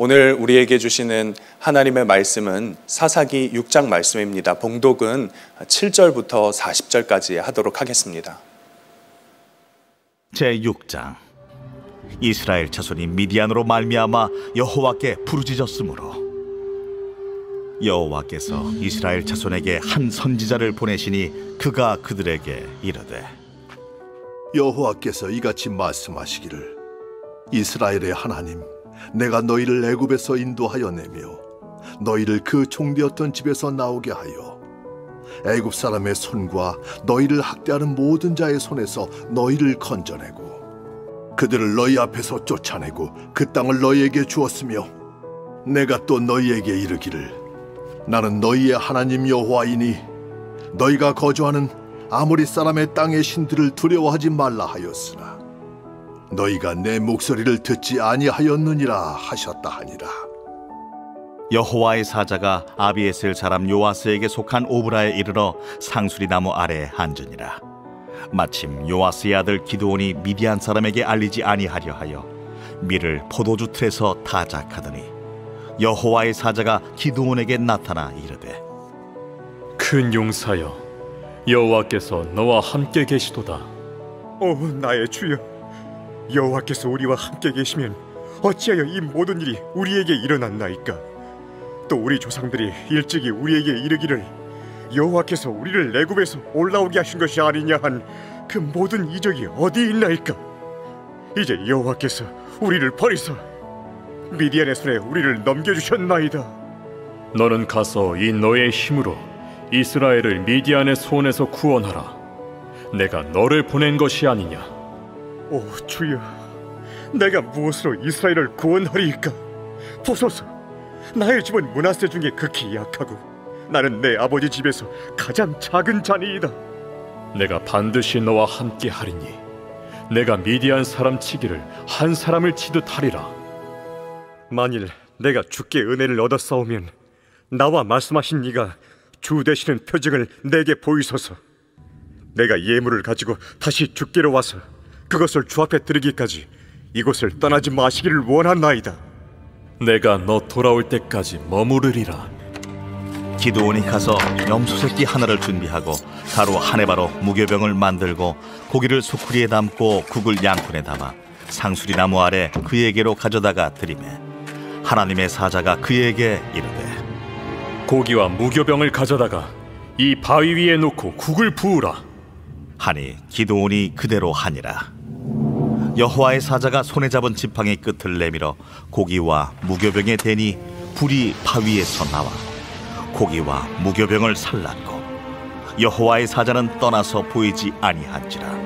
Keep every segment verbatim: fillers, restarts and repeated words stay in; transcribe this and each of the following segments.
오늘 우리에게 주시는 하나님의 말씀은 사사기 육 장 말씀입니다. 봉독은 칠 절부터 사십 절까지 하도록 하겠습니다. 제육 장. 이스라엘 자손이 미디안으로 말미암아 여호와께 부르짖었으므로 여호와께서 이스라엘 자손에게 한 선지자를 보내시니 그가 그들에게 이르되, 여호와께서 이같이 말씀하시기를, 이스라엘의 하나님 내가 너희를 애굽에서 인도하여 내며 너희를 그 종되었던 집에서 나오게 하여 애굽 사람의 손과 너희를 학대하는 모든 자의 손에서 너희를 건져내고 그들을 너희 앞에서 쫓아내고 그 땅을 너희에게 주었으며, 내가 또 너희에게 이르기를, 나는 너희의 하나님 여호와이니 너희가 거주하는 아모리 사람의 땅의 신들을 두려워하지 말라 하였으나 너희가 내 목소리를 듣지 아니하였느니라 하셨다 하니라. 여호와의 사자가 아비에셀 사람 요아스에게 속한 오브라에 이르러 상수리나무 아래에 앉으니라. 마침 요아스의 아들 기드온이 미디안 사람에게 알리지 아니하려 하여 밀을 포도주 틀에서 타작하더니 여호와의 사자가 기드온에게 나타나 이르되, 큰 용사여, 여호와께서 너와 함께 계시도다. 오 나의 주여, 여호와께서 우리와 함께 계시면 어찌하여 이 모든 일이 우리에게 일어났나이까? 또 우리 조상들이 일찍이 우리에게 이르기를, 여호와께서 우리를 애굽에서 올라오게 하신 것이 아니냐 한 그 모든 이적이 어디 있나이까? 이제 여호와께서 우리를 버리사 미디안의 손에 우리를 넘겨주셨나이다. 너는 가서 이 너의 힘으로 이스라엘을 미디안의 손에서 구원하라. 내가 너를 보낸 것이 아니냐? 오 주여, 내가 무엇으로 이스라엘을 구원하리이까? 보소서, 나의 집은 므낫세 중에 극히 약하고 나는 내 아버지 집에서 가장 작은 자니이다. 내가 반드시 너와 함께 하리니 내가 미디안 사람 치기를 한 사람을 치듯 하리라. 만일 내가 주께 은혜를 얻었사오면 나와 말씀하신 이가 주 되시는 표징을 내게 보이소서. 내가 예물을 가지고 다시 주께로 와서 그것을 주 앞에 드리기까지 이곳을 떠나지 마시기를 원하나이다. 내가 너 돌아올 때까지 머무르리라. 기드온이 가서 염소 새끼 하나를 준비하고 가루 한 해바로 무교병을 만들고 고기를 소쿠리에 담고 국을 양푼에 담아 상수리나무 아래 그에게로 가져다가 드리매 하나님의 사자가 그에게 이르되, 고기와 무교병을 가져다가 이 바위 위에 놓고 국을 부으라 하니 기드온이 그대로 하니라. 여호와의 사자가 손에 잡은 지팡이 끝을 내밀어 고기와 무교병에 대니 불이 바위에서 나와 고기와 무교병을 살랐고 여호와의 사자는 떠나서 보이지 아니한지라.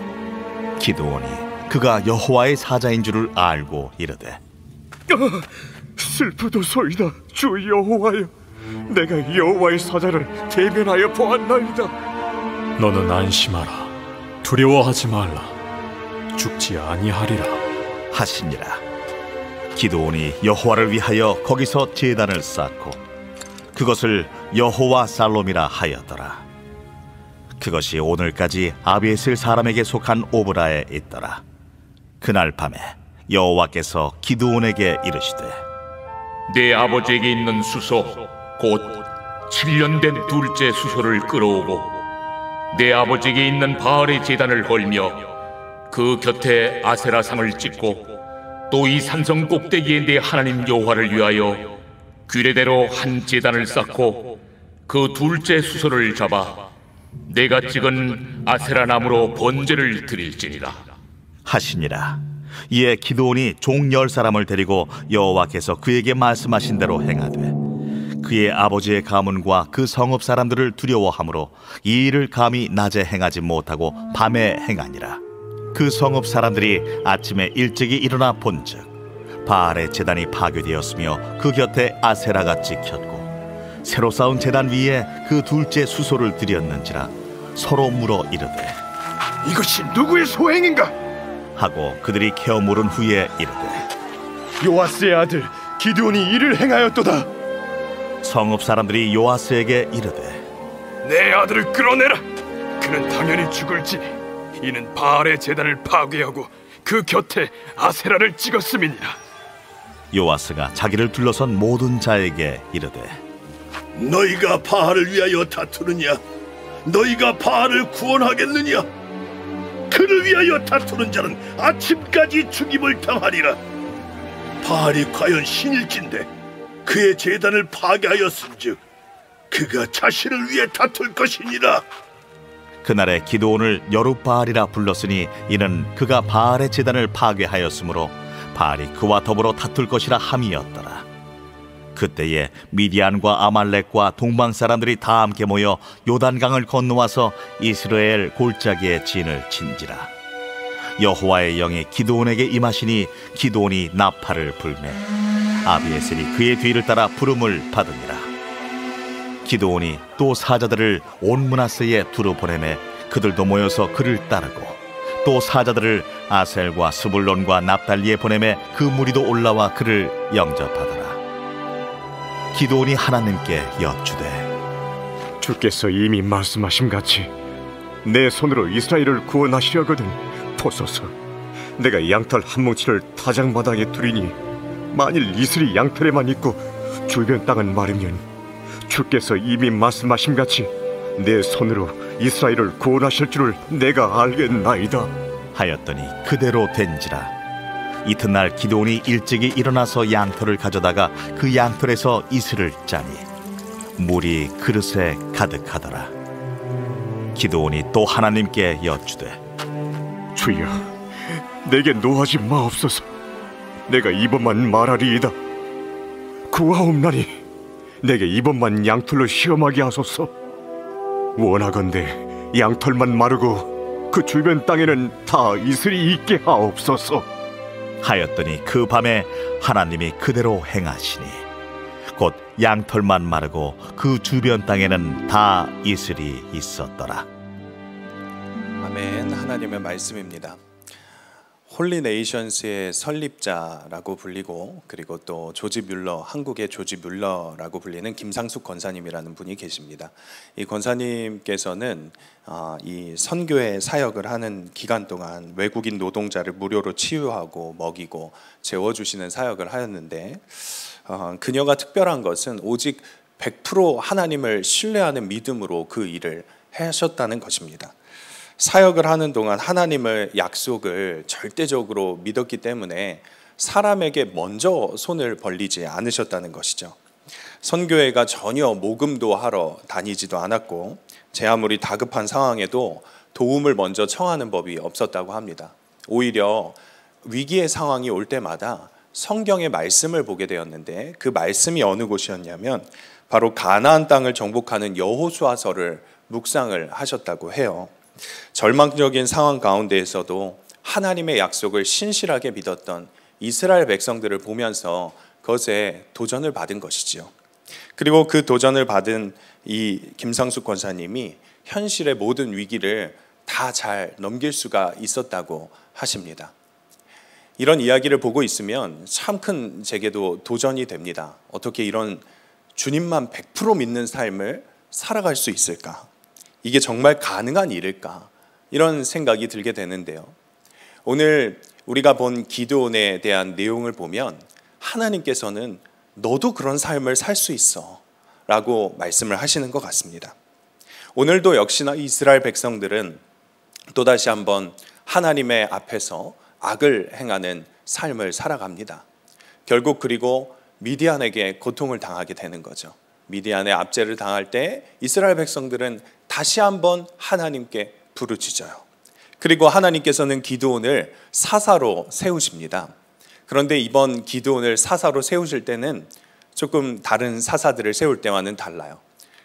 기드온이 그가 여호와의 사자인 줄을 알고 이르되, 아, 슬프도소이다 주 여호와여, 내가 여호와의 사자를 대면하여 보았나이다. 너는 안심하라, 두려워하지 말라, 죽지 아니하리라 하시니라. 기드온이 여호와를 위하여 거기서 제단을 쌓고 그것을 여호와 살롬이라 하였더라. 그것이 오늘까지 아비에셀 사람에게 속한 오브라에 있더라. 그날 밤에 여호와께서 기드온에게 이르시되, 네 아버지에게 있는 수소 곧 칠 년 된 둘째 수소를 끌어오고 내 아버지에게 있는 바알의 제단을 헐며 그 곁에 아세라상을 찍고 또 이 산성 꼭대기에 내 하나님 여호와를 위하여 규례대로 한 제단을 쌓고 그 둘째 수소를 잡아 내가 찍은 아세라나무로 번제를 드릴지니라 하시니라. 이에 기드온이 종 열 사람을 데리고 여호와께서 그에게 말씀하신 대로 행하되 그의 아버지의 가문과 그 성읍 사람들을 두려워하므로 이 일을 감히 낮에 행하지 못하고 밤에 행하니라. 그 성읍 사람들이 아침에 일찍이 일어나 본즉 바알의 제단이 파괴되었으며 그 곁에 아세라가 찍혔고 새로 쌓은 제단 위에 그 둘째 수소를 드렸는지라 서로 물어 이르되, 이것이 누구의 소행인가? 하고 그들이 캐어 물은 후에 이르되, 요아스의 아들 기드온이 이를 행하였도다. 성읍 사람들이 요아스에게 이르되, 내 아들을 끌어내라. 그는 당연히 죽을지니 이는 바알의 제단을 파괴하고 그 곁에 아세라를 찍었음이니라. 요아스가 자기를 둘러선 모든 자에게 이르되, 너희가 바알을 위하여 다투느냐? 너희가 바알을 구원하겠느냐? 그를 위하여 다투는 자는 아침까지 죽임을 당하리라. 바알이 과연 신일진데 그의 제단을 파괴하였은즉 그가 자신을 위해 다툴 것이니라. 그날의 기도원을 여룻바알이라 불렀으니 이는 그가 바알의 제단을 파괴하였으므로 바알이 그와 더불어 다툴 것이라 함이었더라. 그때에 미디안과 아말렉과 동방 사람들이 다 함께 모여 요단강을 건너와서 이스라엘 골짜기에 진을 친지라. 여호와의 영이 기드온에게 임하시니 기드온이 나팔을 불매 아비에셀이 그의 뒤를 따라 부름을 받으니라. 기드온이 또 사자들을 온므나스에 두루 보내매 그들도 모여서 그를 따르고, 또 사자들을 아셀과 스불론과 납달리에 보내매 그 무리도 올라와 그를 영접하더라. 기드온이 하나님께 여쭈되, 주께서 이미 말씀하심 같이 내 손으로 이스라엘을 구원하시려거든 보소서. 내가 양털 한 뭉치를 타작마당에 두리니 만일 이슬이 양털에만 있고 주변 땅은 마르면 주께서 이미 말씀하심 같이 내 손으로 이스라엘을 구원하실 줄을 내가 알겠나이다 하였더니 그대로 된지라. 이튿날 기드온이 일찍이 일어나서 양털을 가져다가 그 양털에서 이슬을 짜니 물이 그릇에 가득하더라. 기드온이 또 하나님께 여쭈되, 주여, 내게 노하지 마옵소서. 내가 이번만 말하리이다. 구하옵나니 내게 이번만 양털로 시험하게 하소서. 원하건대 양털만 마르고 그 주변 땅에는 다 이슬이 있게 하옵소서 하였더니 그 밤에 하나님이 그대로 행하시니 곧 양털만 마르고 그 주변 땅에는 다 이슬이 있었더라. 아멘. 하나님의 말씀입니다. 홀리네이션스의 설립자라고 불리고, 그리고 또 조지 뮬러, 한국의 조지 뮬러라고 불리는 김상숙 권사님이라는 분이 계십니다. 이 권사님께서는 이 선교의 사역을 하는 기간 동안 외국인 노동자를 무료로 치유하고 먹이고 재워주시는 사역을 하였는데, 그녀가 특별한 것은 오직 백 퍼센트 하나님을 신뢰하는 믿음으로 그 일을 하셨다는 것입니다. 사역을 하는 동안 하나님의 약속을 절대적으로 믿었기 때문에 사람에게 먼저 손을 벌리지 않으셨다는 것이죠. 선교회가 전혀 모금도 하러 다니지도 않았고 제 아무리 다급한 상황에도 도움을 먼저 청하는 법이 없었다고 합니다. 오히려 위기의 상황이 올 때마다 성경의 말씀을 보게 되었는데, 그 말씀이 어느 곳이었냐면 바로 가나안 땅을 정복하는 여호수아서를 묵상을 하셨다고 해요. 절망적인 상황 가운데에서도 하나님의 약속을 신실하게 믿었던 이스라엘 백성들을 보면서 그것에 도전을 받은 것이지요. 그리고 그 도전을 받은 이 김상숙 권사님이 현실의 모든 위기를 다 잘 넘길 수가 있었다고 하십니다. 이런 이야기를 보고 있으면 참 큰 제게도 도전이 됩니다. 어떻게 이런 주님만 백 퍼센트 믿는 삶을 살아갈 수 있을까? 이게 정말 가능한 일일까? 이런 생각이 들게 되는데요. 오늘 우리가 본 기드온에 대한 내용을 보면 하나님께서는 너도 그런 삶을 살 수 있어 라고 말씀을 하시는 것 같습니다. 오늘도 역시나 이스라엘 백성들은 또다시 한번 하나님의 앞에서 악을 행하는 삶을 살아갑니다. 결국 그리고 미디안에게 고통을 당하게 되는 거죠. 미디안의 압제를 당할 때 이스라엘 백성들은 다시 한번 하나님께 부르짖어요. 그리고 하나님께서는 기드온을 사사로 세우십니다. 그런데 이번 기드온을 사사로 세우실 때는 조금 다른 사사들을 세울 때와는 달라요.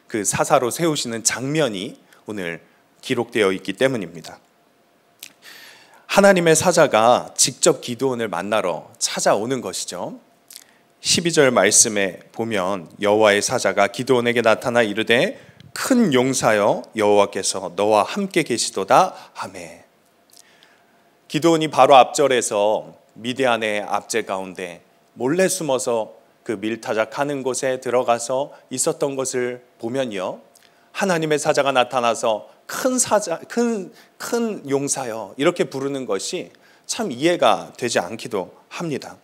그 사사로 세우시는 장면이 오늘 기록되어 있기 때문입니다. 하나님의 사자가 직접 기드온을 만나러 찾아오는 것이죠. 십이 절 말씀에 보면 여호와의 사자가 기드온에게 나타나 이르되, 큰 용사여 여호와께서 너와 함께 계시도다 하메. 기드온이 바로 앞절에서 미디안의 압제 가운데 몰래 숨어서 그 밀타작하는 곳에 들어가서 있었던 것을 보면요, 하나님의 사자가 나타나서 큰 사자, 큰, 큰 용사여 이렇게 부르는 것이 참 이해가 되지 않기도 합니다.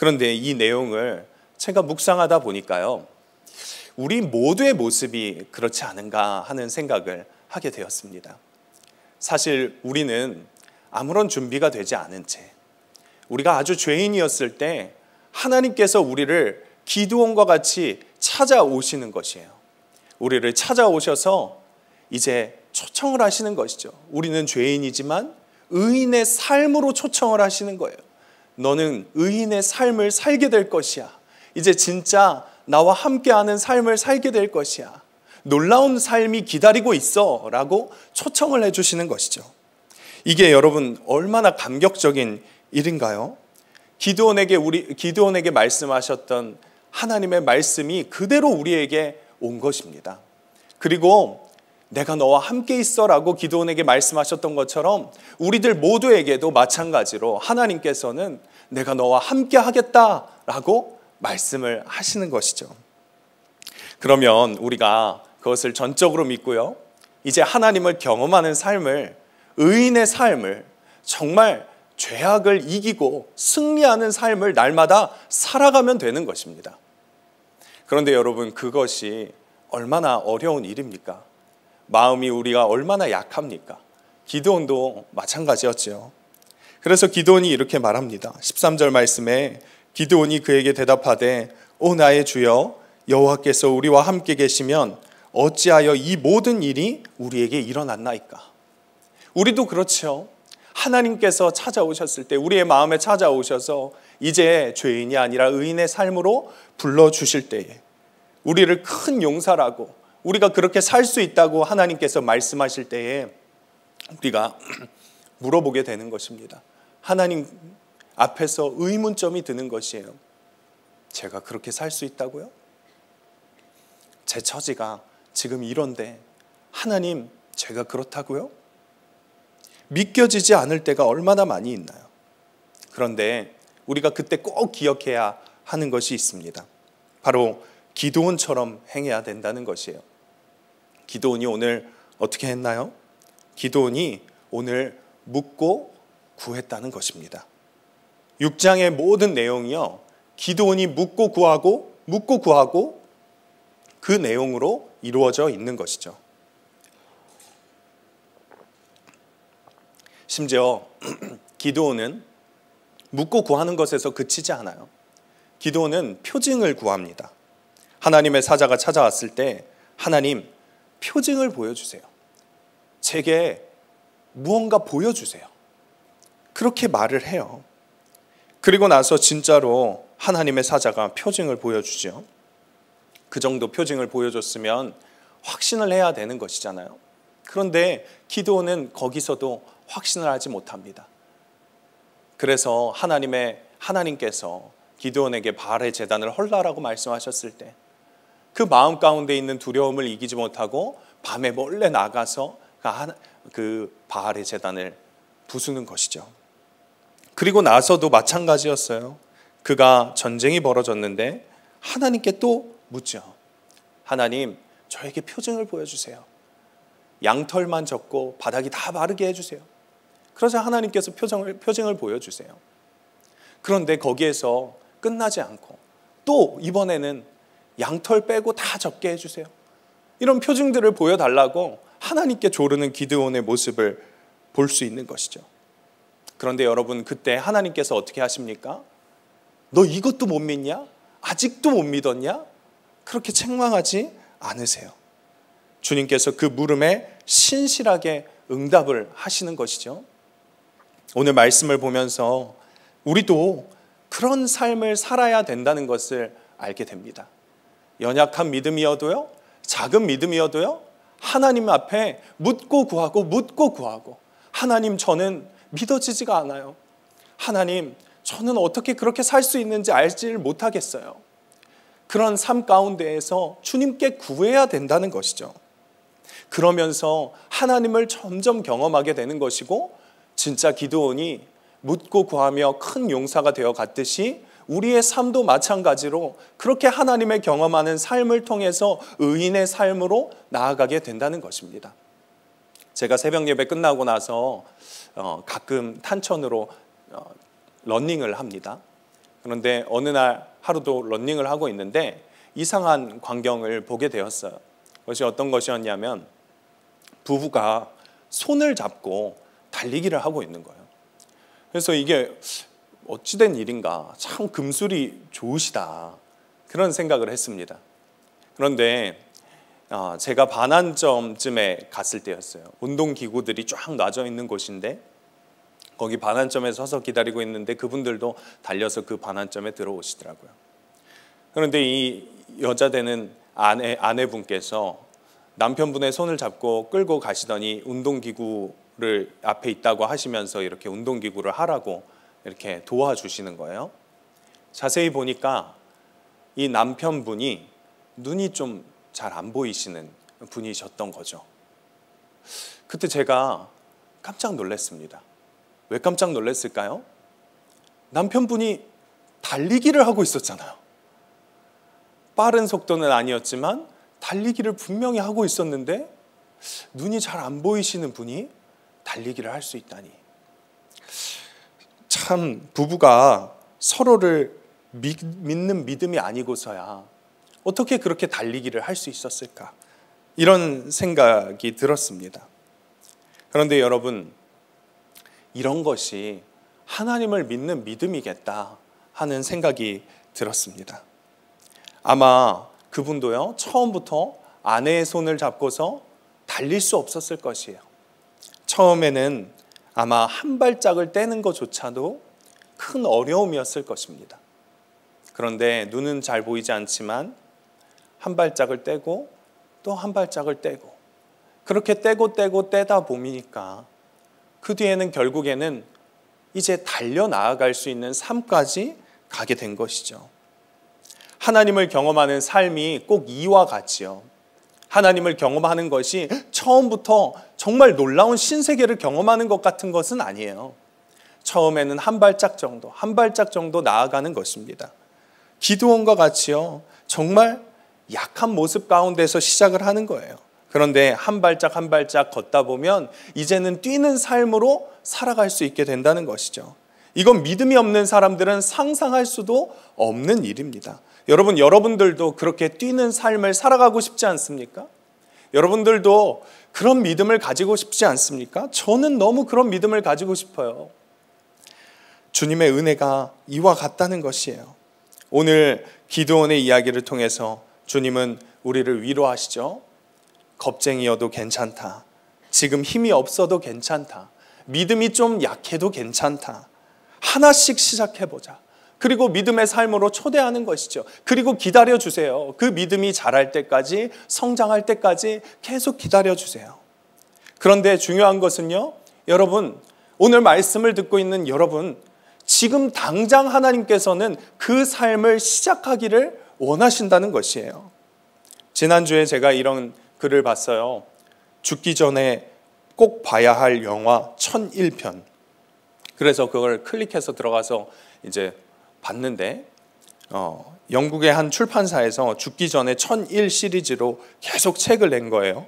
그런데 이 내용을 제가 묵상하다 보니까요, 우리 모두의 모습이 그렇지 않은가 하는 생각을 하게 되었습니다. 사실 우리는 아무런 준비가 되지 않은 채, 우리가 아주 죄인이었을 때 하나님께서 우리를 기드온과 같이 찾아오시는 것이에요. 우리를 찾아오셔서 이제 초청을 하시는 것이죠. 우리는 죄인이지만 의인의 삶으로 초청을 하시는 거예요. 너는 의인의 삶을 살게 될 것이야. 이제 진짜 나와 함께하는 삶을 살게 될 것이야. 놀라운 삶이 기다리고 있어 라고 초청을 해주시는 것이죠. 이게 여러분 얼마나 감격적인 일인가요? 기드온에게 우리 기드온에게 말씀하셨던 하나님의 말씀이 그대로 우리에게 온 것입니다. 그리고 내가 너와 함께 있어라고 기드온에게 말씀하셨던 것처럼 우리들 모두에게도 마찬가지로 하나님께서는 내가 너와 함께 하겠다라고 말씀을 하시는 것이죠. 그러면 우리가 그것을 전적으로 믿고요, 이제 하나님을 경험하는 삶을, 의인의 삶을, 정말 죄악을 이기고 승리하는 삶을 날마다 살아가면 되는 것입니다. 그런데 여러분, 그것이 얼마나 어려운 일입니까? 마음이 우리가 얼마나 약합니까? 기드온도 마찬가지였죠. 그래서 기드온이 이렇게 말합니다. 십삼 절 말씀에 기드온이 그에게 대답하되 오 나의 주여, 여호와께서 우리와 함께 계시면 어찌하여 이 모든 일이 우리에게 일어났나이까? 우리도 그렇죠. 하나님께서 찾아오셨을 때, 우리의 마음에 찾아오셔서 이제 죄인이 아니라 의인의 삶으로 불러주실 때에 우리를 큰 용서라고, 우리가 그렇게 살 수 있다고 하나님께서 말씀하실 때에 우리가 물어보게 되는 것입니다. 하나님 앞에서 의문점이 드는 것이에요. 제가 그렇게 살 수 있다고요? 제 처지가 지금 이런데 하나님 제가 그렇다고요? 믿겨지지 않을 때가 얼마나 많이 있나요? 그런데 우리가 그때 꼭 기억해야 하는 것이 있습니다. 바로 기드온처럼 행해야 된다는 것이에요. 기드온이 오늘 어떻게 했나요? 기드온이 오늘 묻고 구했다는 것입니다. 육 장의 모든 내용이요, 기드온이 묻고 구하고 묻고 구하고 그 내용으로 이루어져 있는 것이죠. 심지어 기드온은 묻고 구하는 것에서 그치지 않아요. 기드온은 표징을 구합니다. 하나님의 사자가 찾아왔을 때 하나님, 표징을 보여주세요. 제게 무언가 보여주세요. 그렇게 말을 해요. 그리고 나서 진짜로 하나님의 사자가 표징을 보여주죠. 그 정도 표징을 보여줬으면 확신을 해야 되는 것이잖아요. 그런데 기드온은 거기서도 확신을 하지 못합니다. 그래서 하나님의, 하나님께서 기드온에게 바알의 제단을 헐라라고 말씀하셨을 때 그 마음 가운데 있는 두려움을 이기지 못하고 밤에 몰래 나가서 그 바알의 제단을 부수는 것이죠. 그리고 나서도 마찬가지였어요. 그가 전쟁이 벌어졌는데 하나님께 또 묻죠. 하나님, 저에게 표징을 보여주세요. 양털만 젖고 바닥이 다 마르게 해주세요. 그러자 하나님께서 표정을, 표징을 보여주세요. 그런데 거기에서 끝나지 않고 또 이번에는 양털 빼고 다 젖게 해주세요. 이런 표징들을 보여달라고 하나님께 조르는 기드온의 모습을 볼 수 있는 것이죠. 그런데 여러분, 그때 하나님께서 어떻게 하십니까? 너 이것도 못 믿냐? 아직도 못 믿었냐? 그렇게 책망하지 않으세요. 주님께서 그 물음에 신실하게 응답을 하시는 것이죠. 오늘 말씀을 보면서 우리도 그런 삶을 살아야 된다는 것을 알게 됩니다. 연약한 믿음이어도요, 작은 믿음이어도요, 하나님 앞에 묻고 구하고 묻고 구하고, 하나님 저는 믿어지지가 않아요. 하나님 저는 어떻게 그렇게 살 수 있는지 알지를 못하겠어요. 그런 삶 가운데에서 주님께 구해야 된다는 것이죠. 그러면서 하나님을 점점 경험하게 되는 것이고, 진짜 기드온이 묻고 구하며 큰 용사가 되어 갔듯이 우리의 삶도 마찬가지로 그렇게 하나님의 경험하는 삶을 통해서 의인의 삶으로 나아가게 된다는 것입니다. 제가 새벽 예배 끝나고 나서 가끔 탄천으로 러닝을 합니다. 그런데 어느 날 하루도 런닝을 하고 있는데 이상한 광경을 보게 되었어요. 그것이 어떤 것이었냐면 부부가 손을 잡고 달리기를 하고 있는 거예요. 그래서 이게 어찌된 일인가, 참 금술이 좋으시다, 그런 생각을 했습니다. 그런데 제가 반환점쯤에 갔을 때였어요. 운동기구들이 쫙 놔져 있는 곳인데 거기 반환점에 서서 기다리고 있는데 그분들도 달려서 그 반환점에 들어오시더라고요. 그런데 이 여자 되는 아내, 아내분께서 남편분의 손을 잡고 끌고 가시더니 운동기구를 앞에 있다고 하시면서 이렇게 운동기구를 하라고 이렇게 도와주시는 거예요. 자세히 보니까 이 남편분이 눈이 좀 잘 안 보이시는 분이셨던 거죠. 그때 제가 깜짝 놀랐습니다. 왜 깜짝 놀랐을까요? 남편분이 달리기를 하고 있었잖아요. 빠른 속도는 아니었지만 달리기를 분명히 하고 있었는데 눈이 잘 안 보이시는 분이 달리기를 할 수 있다니. 참 부부가 서로를 믿, 믿는 믿음이 아니고서야 어떻게 그렇게 달리기를 할 수 있었을까, 이런 생각이 들었습니다. 그런데 여러분, 이런 것이 하나님을 믿는 믿음이겠다 하는 생각이 들었습니다. 아마 그분도요, 처음부터 아내의 손을 잡고서 달릴 수 없었을 것이에요. 처음에는 아마 한 발짝을 떼는 것조차도 큰 어려움이었을 것입니다. 그런데 눈은 잘 보이지 않지만 한 발짝을 떼고 또 한 발짝을 떼고 그렇게 떼고 떼고 떼다 보니까 그 뒤에는 결국에는 이제 달려 나아갈 수 있는 삶까지 가게 된 것이죠. 하나님을 경험하는 삶이 꼭 이와 같지요. 하나님을 경험하는 것이 처음부터 정말 놀라운 신세계를 경험하는 것 같은 것은 아니에요. 처음에는 한 발짝 정도, 한 발짝 정도 나아가는 것입니다. 기드온과 같이요, 정말 약한 모습 가운데서 시작을 하는 거예요. 그런데 한 발짝 한 발짝 걷다 보면 이제는 뛰는 삶으로 살아갈 수 있게 된다는 것이죠. 이건 믿음이 없는 사람들은 상상할 수도 없는 일입니다. 여러분, 여러분들도 그렇게 뛰는 삶을 살아가고 싶지 않습니까? 여러분들도 그런 믿음을 가지고 싶지 않습니까? 저는 너무 그런 믿음을 가지고 싶어요. 주님의 은혜가 이와 같다는 것이에요. 오늘 기드온의 이야기를 통해서 주님은 우리를 위로하시죠. 겁쟁이여도 괜찮다. 지금 힘이 없어도 괜찮다. 믿음이 좀 약해도 괜찮다. 하나씩 시작해보자. 그리고 믿음의 삶으로 초대하는 것이죠. 그리고 기다려주세요. 그 믿음이 자랄 때까지, 성장할 때까지 계속 기다려주세요. 그런데 중요한 것은요, 여러분, 오늘 말씀을 듣고 있는 여러분, 지금 당장 하나님께서는 그 삶을 시작하기를 원하신다는 것이에요. 지난주에 제가 이런 글을 봤어요. 죽기 전에 꼭 봐야 할 영화 천일 편. 그래서 그걸 클릭해서 들어가서 이제 봤는데 어, 영국의 한 출판사에서 죽기 전에 천일 시리즈로 계속 책을 낸 거예요.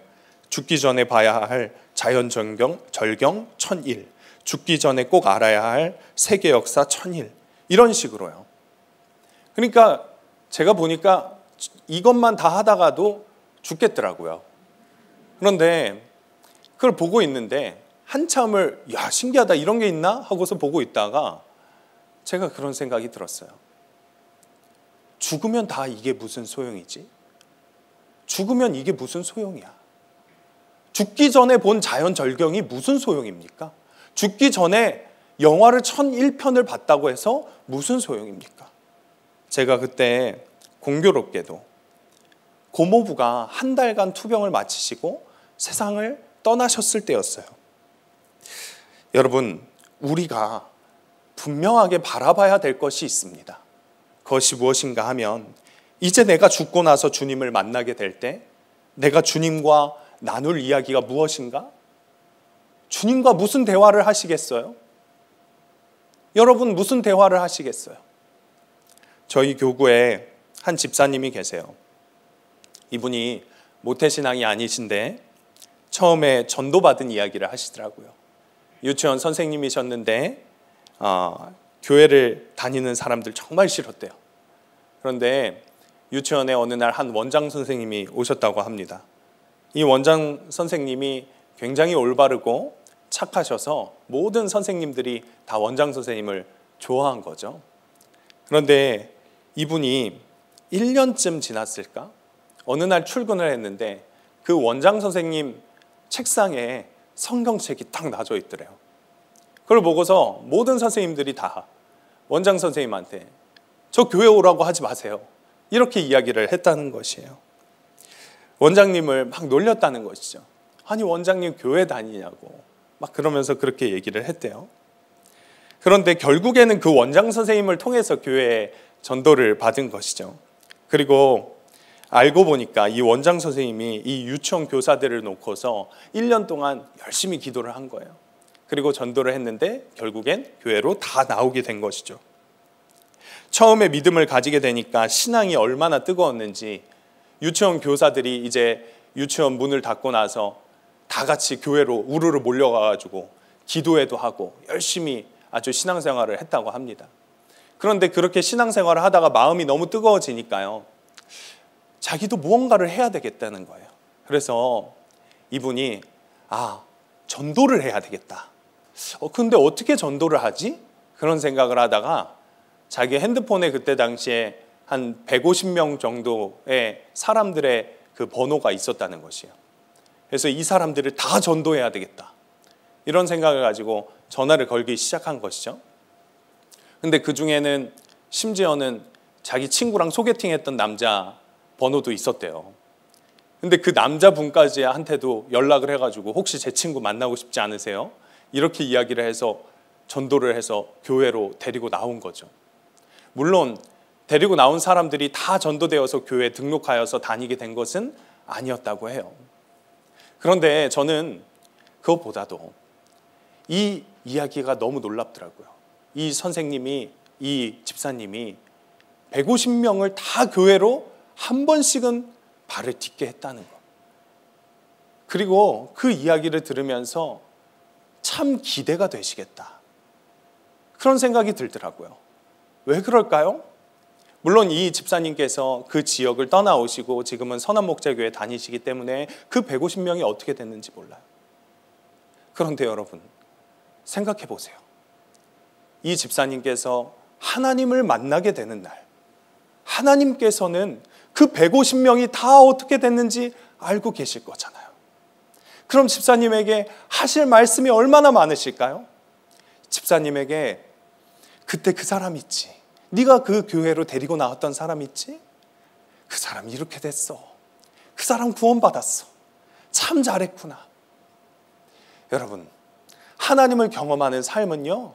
죽기 전에 봐야 할 자연전경, 절경 천일, 죽기 전에 꼭 알아야 할 세계 역사 천일, 이런 식으로요. 그러니까 제가 보니까 이것만 다 하다가도 죽겠더라고요. 그런데 그걸 보고 있는데 한참을, 야, 신기하다, 이런 게 있나? 하고서 보고 있다가 제가 그런 생각이 들었어요. 죽으면 다 이게 무슨 소용이지? 죽으면 이게 무슨 소용이야? 죽기 전에 본 자연절경이 무슨 소용입니까? 죽기 전에 영화를 천일 편을 봤다고 해서 무슨 소용입니까? 제가 그때 공교롭게도 고모부가 한 달간 투병을 마치시고 세상을 떠나셨을 때였어요. 여러분, 우리가 분명하게 바라봐야 될 것이 있습니다. 그것이 무엇인가 하면, 이제 내가 죽고 나서 주님을 만나게 될 때 내가 주님과 나눌 이야기가 무엇인가? 주님과 무슨 대화를 하시겠어요? 여러분, 무슨 대화를 하시겠어요? 저희 교구에 한 집사님이 계세요. 이분이 모태신앙이 아니신데 처음에 전도받은 이야기를 하시더라고요. 유치원 선생님이셨는데 어, 교회를 다니는 사람들 정말 싫었대요. 그런데 유치원에 어느 날 한 원장 선생님이 오셨다고 합니다. 이 원장 선생님이 굉장히 올바르고 착하셔서 모든 선생님들이 다 원장 선생님을 좋아한 거죠. 그런데 이분이 일 년쯤 지났을까? 어느 날 출근을 했는데 그 원장 선생님 책상에 성경책이 딱 놔져 있더래요. 그걸 보고서 모든 선생님들이 다 원장 선생님한테 저 교회 오라고 하지 마세요, 이렇게 이야기를 했다는 것이에요. 원장님을 막 놀렸다는 것이죠. 아니 원장님 교회 다니냐고 막 그러면서 그렇게 얘기를 했대요. 그런데 결국에는 그 원장 선생님을 통해서 교회에 전도를 받은 것이죠. 그리고 알고 보니까 이 원장 선생님이 이 유치원 교사들을 놓고서 일 년 동안 열심히 기도를 한 거예요. 그리고 전도를 했는데 결국엔 교회로 다 나오게 된 것이죠. 처음에 믿음을 가지게 되니까 신앙이 얼마나 뜨거웠는지 유치원 교사들이 이제 유치원 문을 닫고 나서 다 같이 교회로 우르르 몰려가가지고 기도회도 하고 열심히 아주 신앙생활을 했다고 합니다. 그런데 그렇게 신앙생활을 하다가 마음이 너무 뜨거워지니까요, 자기도 무언가를 해야 되겠다는 거예요. 그래서 이분이 아, 전도를 해야 되겠다. 어, 근데 어떻게 전도를 하지? 그런 생각을 하다가 자기 핸드폰에 그때 당시에 한 백오십 명 정도의 사람들의 그 번호가 있었다는 것이에요. 그래서 이 사람들을 다 전도해야 되겠다. 이런 생각을 가지고 전화를 걸기 시작한 것이죠. 근데 그 중에는 심지어는 자기 친구랑 소개팅했던 남자 번호도 있었대요. 근데 그 남자분까지한테도 연락을 해가지고 혹시 제 친구 만나고 싶지 않으세요? 이렇게 이야기를 해서 전도를 해서 교회로 데리고 나온 거죠. 물론 데리고 나온 사람들이 다 전도되어서 교회에 등록하여서 다니게 된 것은 아니었다고 해요. 그런데 저는 그것보다도 이 이야기가 너무 놀랍더라고요. 이 선생님이, 이 집사님이 백오십 명을 다 교회로 한 번씩은 발을 딛게 했다는 것. 그리고 그 이야기를 들으면서 참 기대가 되시겠다, 그런 생각이 들더라고요. 왜 그럴까요? 물론 이 집사님께서 그 지역을 떠나오시고 지금은 선한목자교회 다니시기 때문에 그 백오십 명이 어떻게 됐는지 몰라요. 그런데 여러분 생각해 보세요. 이 집사님께서 하나님을 만나게 되는 날 하나님께서는 그 백오십 명이 다 어떻게 됐는지 알고 계실 거잖아요. 그럼 집사님에게 하실 말씀이 얼마나 많으실까요? 집사님에게 그때 그 사람 있지, 네가 그 교회로 데리고 나왔던 사람 있지, 그 사람 이렇게 됐어, 그 사람 구원받았어, 참 잘했구나. 여러분 하나님을 경험하는 삶은요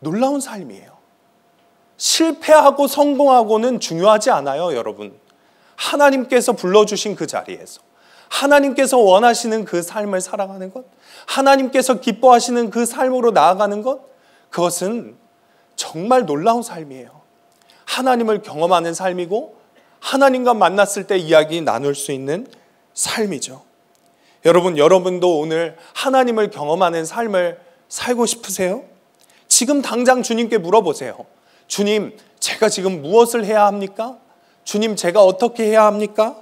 놀라운 삶이에요. 실패하고 성공하고는 중요하지 않아요, 여러분. 하나님께서 불러주신 그 자리에서 하나님께서 원하시는 그 삶을 살아가는 것, 하나님께서 기뻐하시는 그 삶으로 나아가는 것, 그것은 정말 놀라운 삶이에요. 하나님을 경험하는 삶이고 하나님과 만났을 때 이야기 나눌 수 있는 삶이죠. 여러분, 여러분도 오늘 하나님을 경험하는 삶을 살고 싶으세요? 지금 당장 주님께 물어보세요. 주님, 제가 지금 무엇을 해야 합니까? 주님, 제가 어떻게 해야 합니까?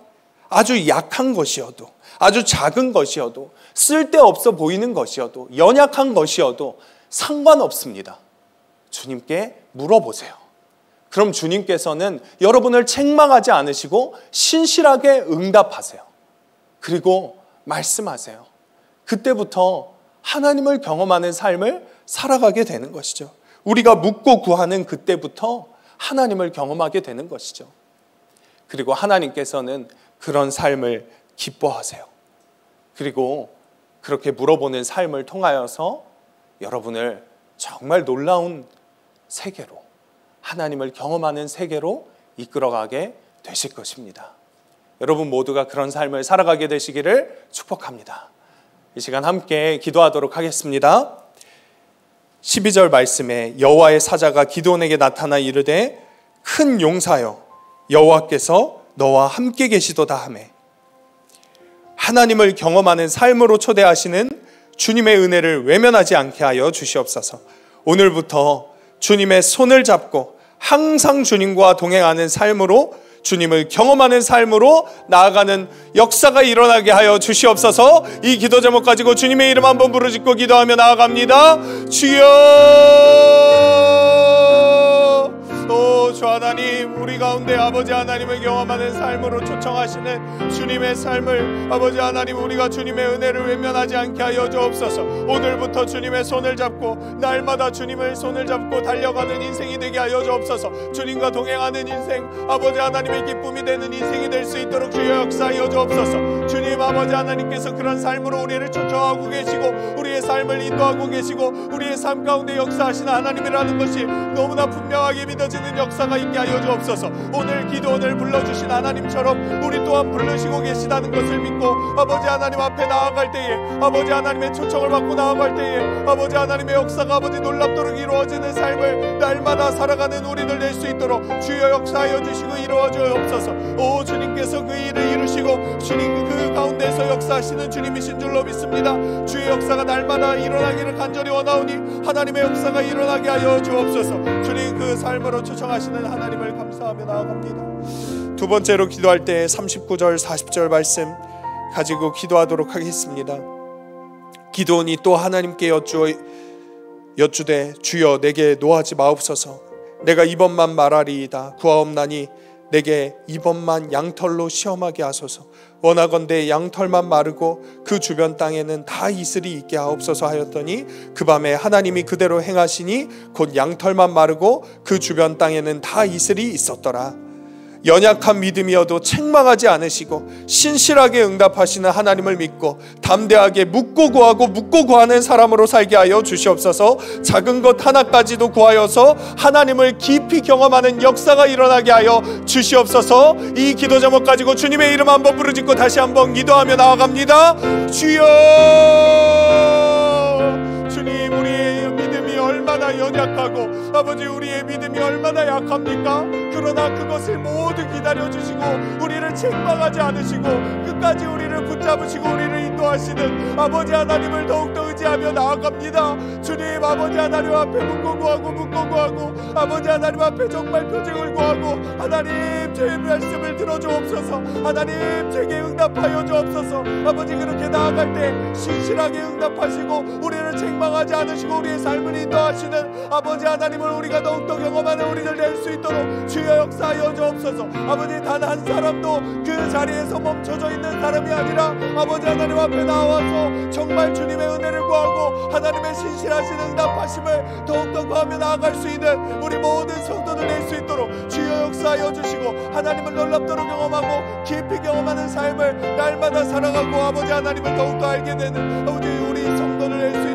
아주 약한 것이어도, 아주 작은 것이어도, 쓸데없어 보이는 것이어도, 연약한 것이어도 상관없습니다. 주님께 물어보세요. 그럼 주님께서는 여러분을 책망하지 않으시고 신실하게 응답하세요. 그리고 말씀하세요. 그때부터 하나님을 경험하는 삶을 살아가게 되는 것이죠. 우리가 묻고 구하는 그때부터 하나님을 경험하게 되는 것이죠. 그리고 하나님께서는 그런 삶을 기뻐하세요. 그리고 그렇게 물어보는 삶을 통하여서 여러분을 정말 놀라운 세계로, 하나님을 경험하는 세계로 이끌어가게 되실 것입니다. 여러분 모두가 그런 삶을 살아가게 되시기를 축복합니다. 이 시간 함께 기도하도록 하겠습니다. 십이 절 말씀에 여호와의 사자가 기드온에게 나타나 이르되 큰 용사여 여호와께서 너와 함께 계시도다 하며, 하나님을 경험하는 삶으로 초대하시는 주님의 은혜를 외면하지 않게 하여 주시옵소서. 오늘부터 주님의 손을 잡고 항상 주님과 동행하는 삶으로, 주님을 경험하는 삶으로 나아가는 역사가 일어나게 하여 주시옵소서. 이 기도 제목 가지고 주님의 이름 한번 부르짖고 기도하며 나아갑니다. 주여, 오 주 하나님, 우리 가운데 아버지 하나님을 경험하는 삶으로 초청하시는 주님의 삶을 아버지 하나님, 우리가 주님의 은혜를 외면하지 않게 하여 주옵소서. 오늘부터 주님의 손을 잡고 날마다 주님의 손을 잡고 달려가는 인생이 되게 하여 주옵소서. 주님과 동행하는 인생, 아버지 하나님의 기쁨이 되는 인생이 될 수 있도록 주여 역사하여 주옵소서. 주님 아버지 하나님께서 그런 삶으로 우리를 초청하고 계시고 우리의 삶을 인도하고 계시고 우리의 삶 가운데 역사하시는 하나님이라는 것이 너무나 분명하게 믿어지는 역사가 있게 하여 주옵소서. 오늘 기도원을 불러주신 하나님처럼 우리 또한 부르시고 계시다는 것을 믿고 아버지 하나님 앞에 나아갈 때에, 아버지 하나님의 초청을 받고 나아갈 때에 아버지 하나님의 역사가 아버지 놀랍도록 이루어지는 삶을 날마다 살아가는 우리들 될 수 있도록 주여 역사하여 주시고 이루어주옵소서. 오 주님께서 그 일을 이루시고 주님 그 가운데서 역사하시는 주님이신 줄로 믿습니다. 주의 역사가 날마다 일어나기를 간절히 원하오니 하나님의 역사가 일어나게 하여 주옵소서. 주님 그 삶으로 초청하시는 하나님을 감사합니다. 감사하며 나아갑니다. 두 번째로 기도할 때 삼십구 절 사십 절 말씀 가지고 기도하도록 하겠습니다. 기도원이 또 하나님께 여쭈어, 여쭈되 주여 내게 노하지 마옵소서. 내가 이번만 말하리이다. 구하옵나니 내게 이번만 양털로 시험하게 하소서. 원하건대 양털만 마르고 그 주변 땅에는 다 이슬이 있게 하옵소서 하였더니 그 밤에 하나님이 그대로 행하시니 곧 양털만 마르고 그 주변 땅에는 다 이슬이 있었더라. 연약한 믿음이어도 책망하지 않으시고 신실하게 응답하시는 하나님을 믿고 담대하게 묻고 구하고 묻고 구하는 사람으로 살게 하여 주시옵소서. 작은 것 하나까지도 구하여서 하나님을 깊이 경험하는 역사가 일어나게 하여 주시옵소서. 이 기도 제목 가지고 주님의 이름 한번 부르짖고 다시 한번 기도하며 나아갑니다. 주여, 주님 우리의 믿음이 얼마나 연약하고 아버지 우리의 믿음이 얼마나 약합니까? 그러나 그것을 모두 기다려주시고 우리를 책망하지 않으시고 끝까지 우리를 붙잡으시고 우리를 인도하시는 아버지 하나님을 더욱더 의지하며 나아갑니다. 주님 아버지 하나님 앞에 묻고 구하고 묻고 구하고 아버지 하나님 앞에 정말 표징을 구하고 하나님 주의 말씀을 들어주옵소서. 하나님 제게 응답하여 주옵소서. 아버지 그렇게 나아갈 때 신실하게 응답하시고 우리를 책망하시고 하지 않으시고 우리의 삶을 인도하시는 아버지 하나님을 우리가 더욱더 경험하는 우리들 될 수 있도록 주여 역사하여 주옵소서. 아버지 단 한 사람도 그 자리에서 멈춰져 있는 사람이 아니라 아버지 하나님 앞에 나와서 정말 주님의 은혜를 구하고 하나님의 신실하신 응답하심을 더욱더 구하며 나아갈 수 있는 우리 모든 성도들 될 수 있도록 주여 역사하여 주시고 하나님을 놀랍도록 경험하고 깊이 경험하는 삶을 날마다 살아가고 아버지 하나님을 더욱더 알게 되는 아버지 우리 성도들 될 수